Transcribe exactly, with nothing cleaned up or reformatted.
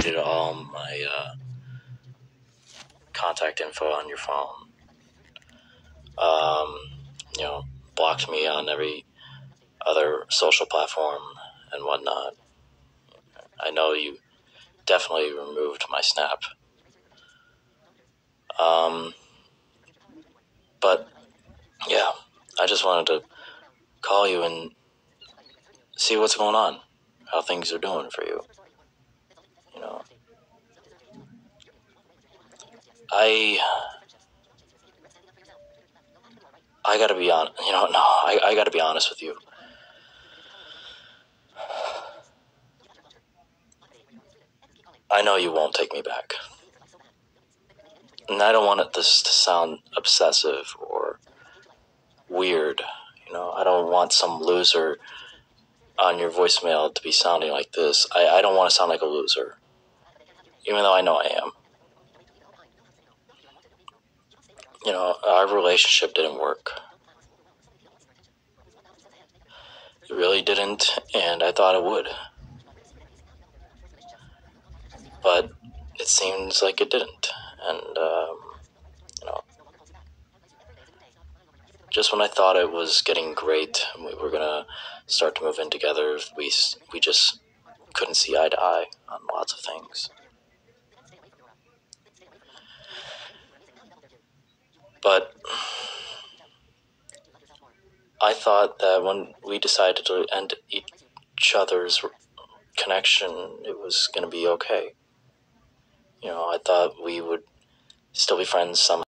did all my uh, contact info on your phone. Um, you know, blocked me on every other social platform and whatnot. I know you definitely removed my Snap. Um, but yeah, I just wanted to call you and see what's going on, how things are doing for you. You know, I, I gotta be honest, you know, no, I, I gotta be honest with you. I know you won't take me back. And I don't want this to sound obsessive or weird. You know, I don't want some loser on your voicemail to be sounding like this. I, I don't want to sound like a loser, even though I know I am. You know, our relationship didn't work. It really didn't, and I thought it would. But it seems like it didn't. And, um, you know, just when I thought it was getting great and we were going to start to move in together, we we just couldn't see eye to eye on lots of things. But I thought that when we decided to end each other's connection, it was going to be okay. You know, I thought we would still be friends somehow.